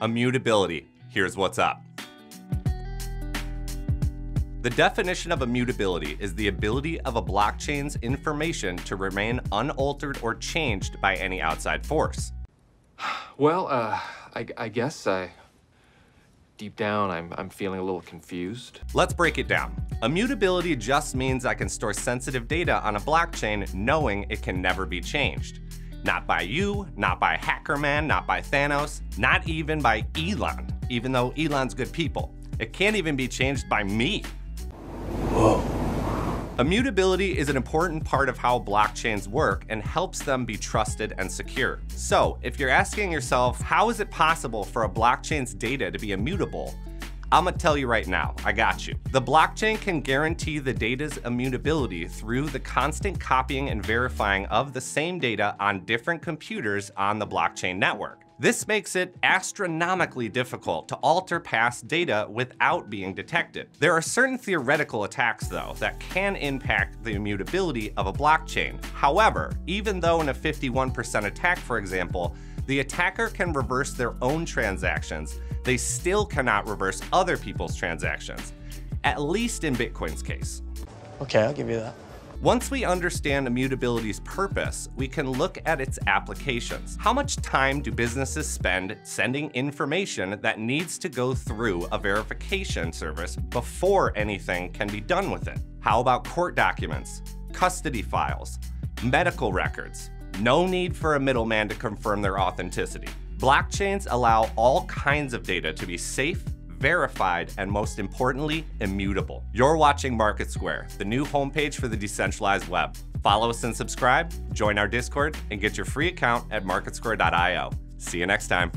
Immutability. Here's what's up. The definition of immutability is the ability of a blockchain's information to remain unaltered or changed by any outside force. Well, I guess deep down, I'm feeling a little confused. Let's break it down. Immutability just means I can store sensitive data on a blockchain knowing it can never be changed. Not by you, not by Hackerman, not by Thanos, not even by Elon, even though Elon's good people. It can't even be changed by me. Whoa. Immutability is an important part of how blockchains work and helps them be trusted and secure. So if you're asking yourself, how is it possible for a blockchain's data to be immutable? I'm gonna tell you right now, I got you. The blockchain can guarantee the data's immutability through the constant copying and verifying of the same data on different computers on the blockchain network. This makes it astronomically difficult to alter past data without being detected. There are certain theoretical attacks, though, that can impact the immutability of a blockchain. However, even though in a 51% attack, for example, the attacker can reverse their own transactions, they still cannot reverse other people's transactions, at least in Bitcoin's case. Okay, I'll give you that. Once we understand immutability's purpose, we can look at its applications. How much time do businesses spend sending information that needs to go through a verification service before anything can be done with it? How about court documents, custody files, medical records? No need for a middleman to confirm their authenticity. Blockchains allow all kinds of data to be safe, verified, and most importantly, immutable. You're watching MarketSquare, the new homepage for the decentralized web. Follow us and subscribe, join our Discord, and get your free account at marketsquare.io. See you next time.